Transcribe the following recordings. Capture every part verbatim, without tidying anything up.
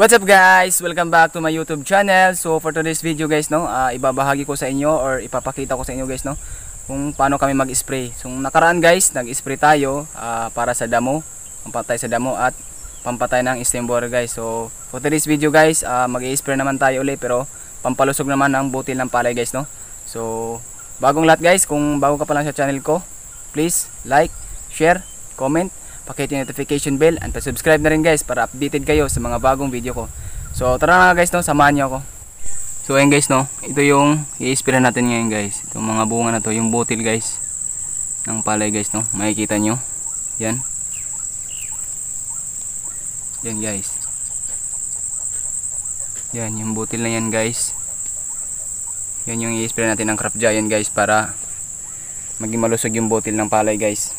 What's up guys? Welcome back to my YouTube channel. So for today's video guys, no, uh, ibabahagi ko sa inyo or ipapakita ko sa inyo guys, no, kung paano kami mag-spray. So nakaraan guys, nag-spray tayo uh, para sa damo, pampatay sa damo at pampatay ng stem borer guys. So for today's video guys, uh, mag-i-spray naman tayo ulit pero pampalusog naman ang butil ng palay guys, no. So bagong lahat guys, kung bago ka pa lang sa channel ko, please like, share, comment, pakihit yung notification bell and pa-subscribe na rin guys para updated kayo sa mga bagong video ko. So tara na guys, no, samahan niyo ako. So ayun guys, no, ito yung i-spray natin ngayon guys. Itong mga bunga na to, yung butil guys ng palay guys, no. Makikita nyo. Yan. Yan guys. Yan yung butil na yan guys. Yan yung i-spray natin ng Crop Giant guys para maging malusog yung butil ng palay guys.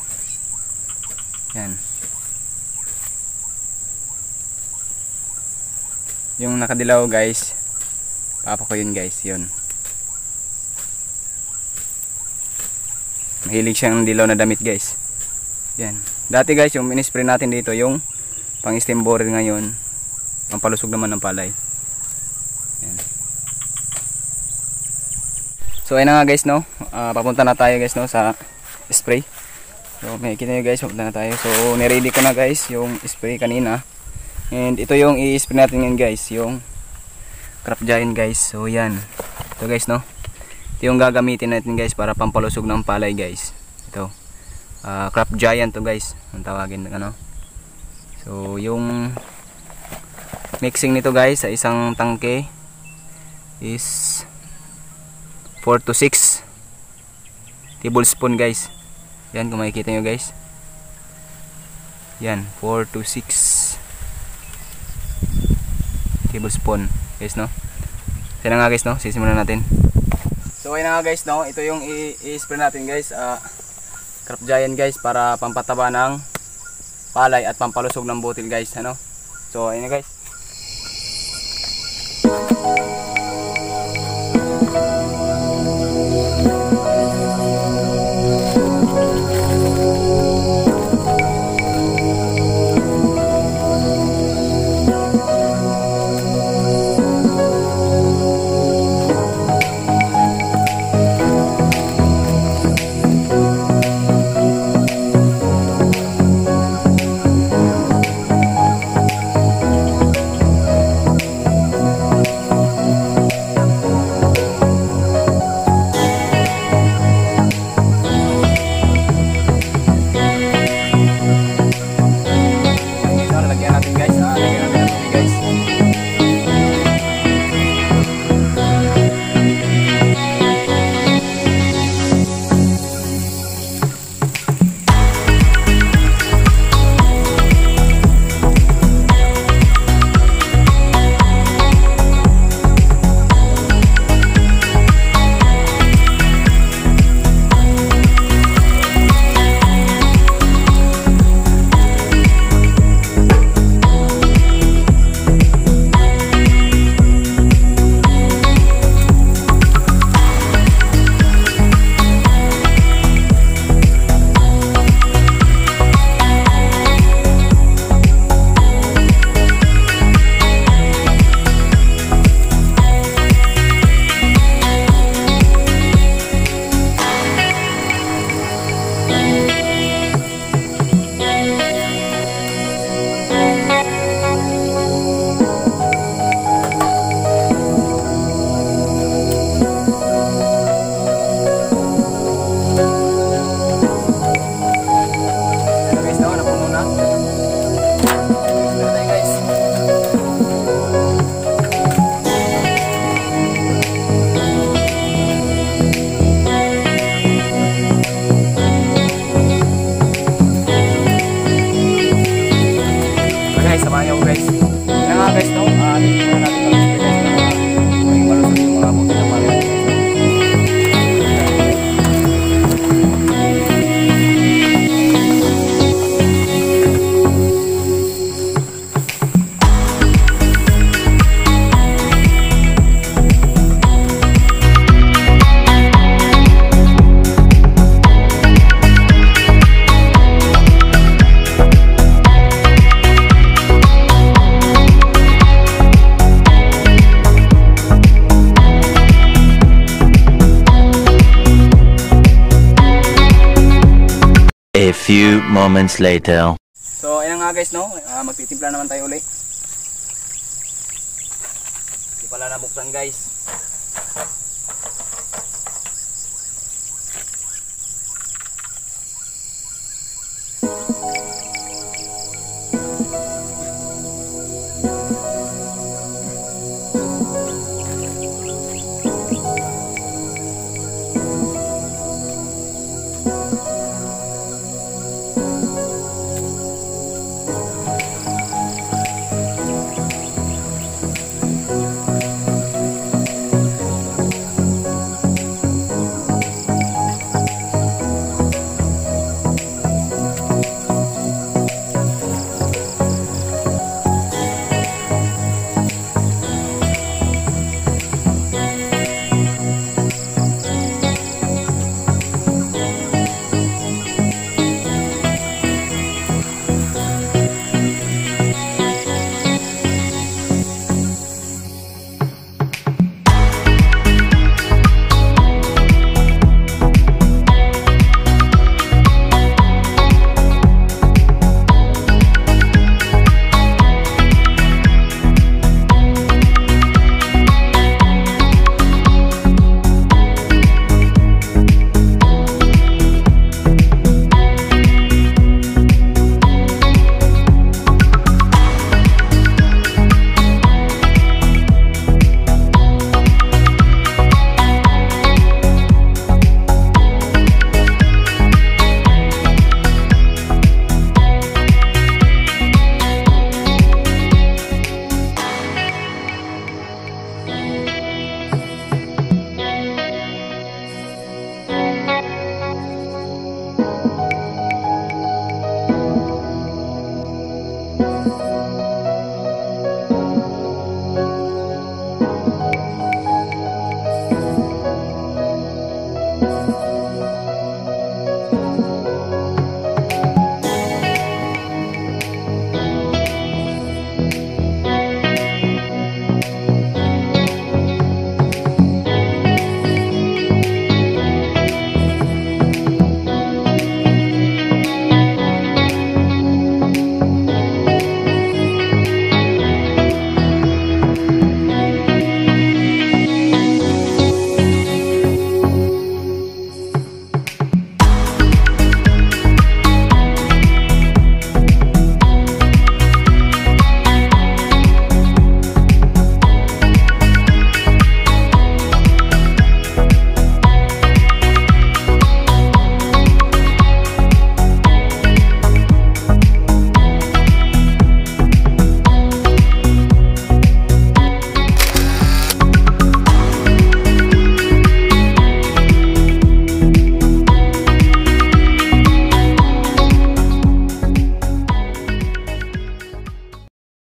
Yan. Yung nakadilaw guys, papa ko yun guys, yun. Mahilig siyang dilaw na damit guys. Yan. Dati guys, yung minispray natin dito, yung pang stem borer, ngayon pampalusog naman ng palay. Yan. So ayun na nga guys, no, uh, papunta na tayo guys, no, sa spray. So makikita nyo guys, papunta na tayo. So niready ko na guys yung spray kanina. And ito yung i-spray natin ngayon guys, yung Crop Giant guys. So yan. Ito guys, no, ito yung gagamitin natin guys para pampalusog ng palay guys. Ito uh, Crop Giant to guys, ang tawagin, ano. So yung mixing nito guys sa isang tangke is four to six tablespoon guys. Yan, kung makikita nyo guys. Yan, four to six tablespoon guys, no. Yan nga guys, no, sisimulan natin. So ayun na nga guys, no, ito yung i-spray natin guys, uh, Crop Giant guys, para pampataba ng palay at pampalusog ng butil guys, ano. So ayun na guys. few moments later. So ayan nga guys, no, uh, magtitimpla naman tayo ulit. Hindi pala nabuksan guys.